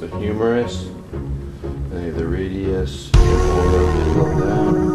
That's the humerus. Then you have the radius, or rotate down.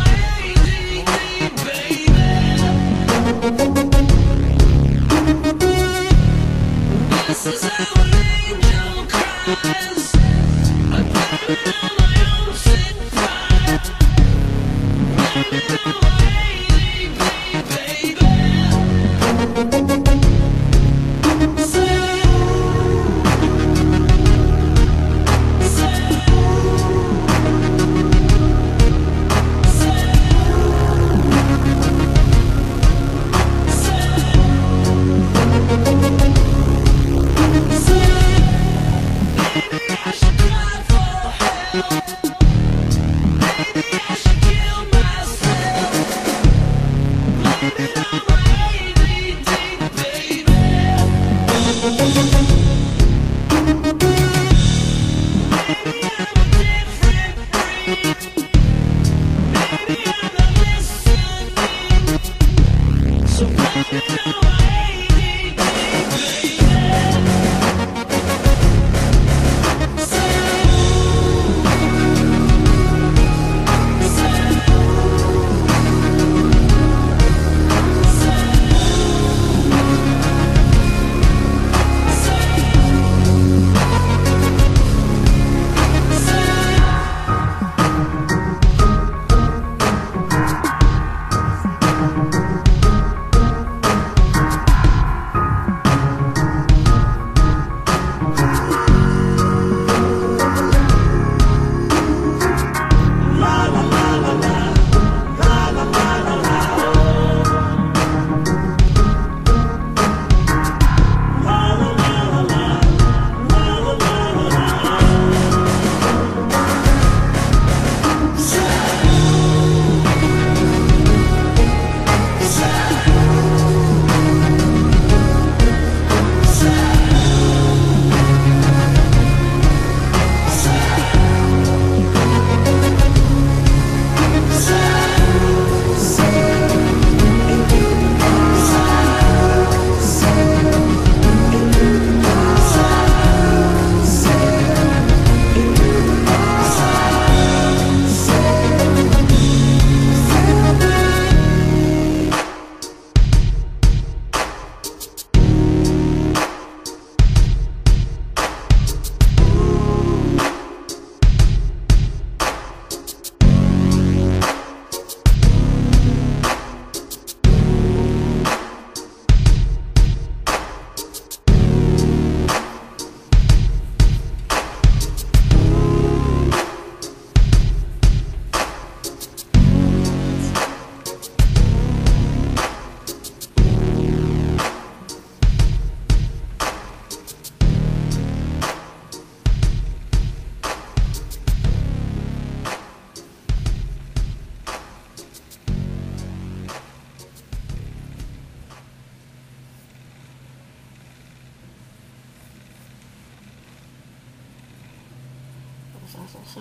Let's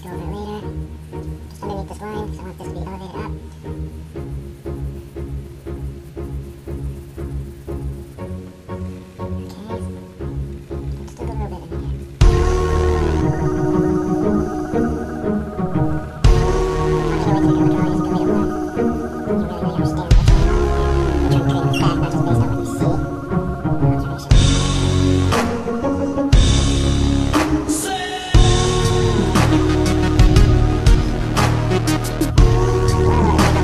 go over it later. Just underneath this line, because I want this to be elevated up. Okay. Just a little bit in here. I